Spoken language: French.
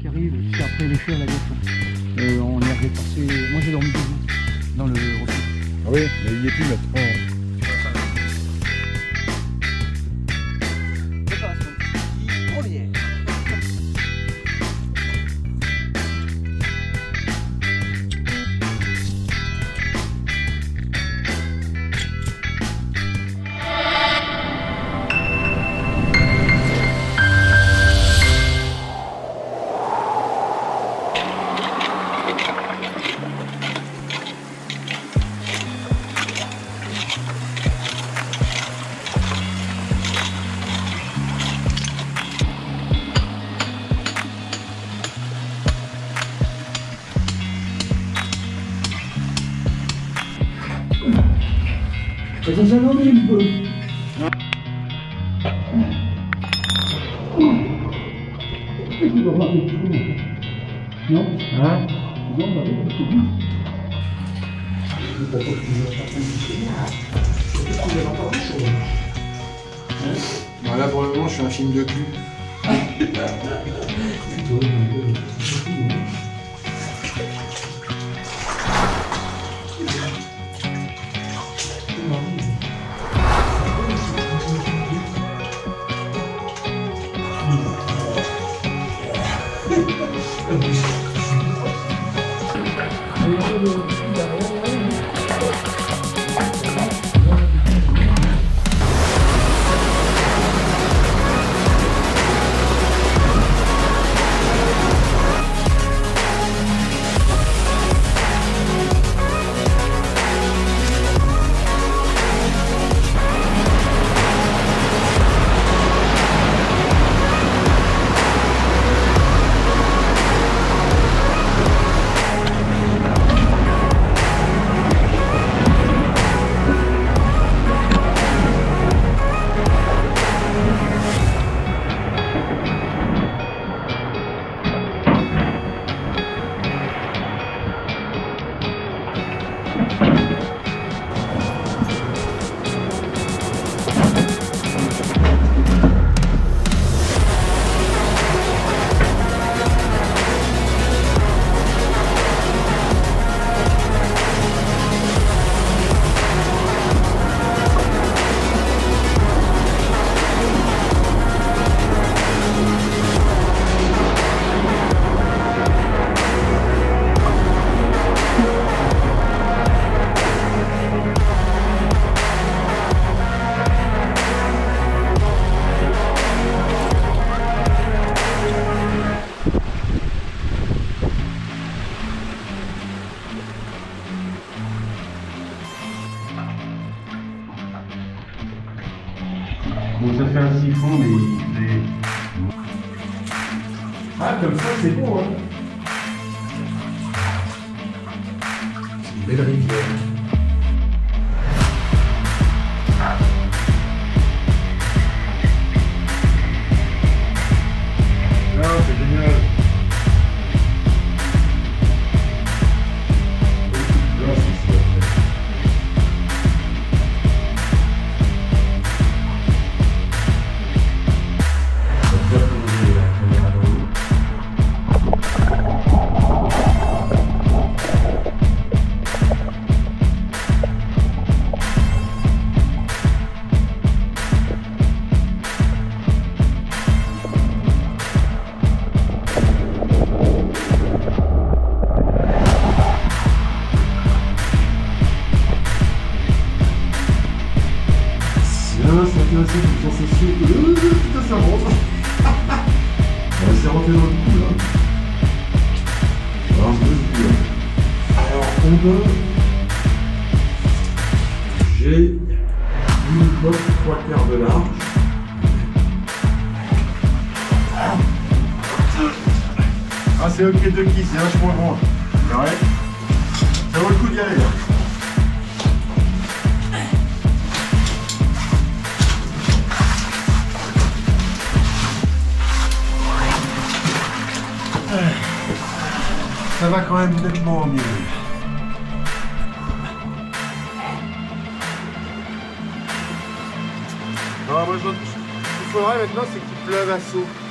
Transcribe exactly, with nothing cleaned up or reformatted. Qui arrive juste après les feux à la Gaston. Euh, on est arrivé passer. Moi j'ai dormi debout dans le refus. Ah oui, mais il n'y est plus maintenant. Ça s'alourdit un peu. Est-ce qu'il va voir des petits coups ? Non ? Hein ? Non, on va voir des petits coups. Je ne sais pas pourquoi je ne vais pas faire un petit peu. Peut-être qu'on va encore des choses. Bon, là, pour le moment, je suis un film de cul. Bon, ça fait un siphon, mais il est... Ah, comme ça, c'est beau, hein. C'est une belle rivière. Ah, c'est génial. C'est sûr que... Euh, putain, ça rentre. On va s'y rentrer dans le coup, là. Alors, je peux dire... Alors, on peut... J'ai une boîte trois quarts de large. Ah, c'est ok de qui, c'est vachement grand. Ouais. Ça vaut le coup d'y aller, là. Ça va quand même nettement mieux. Non, moi, je... Ce qu'il faudrait maintenant, c'est qu'il pleuve à saut.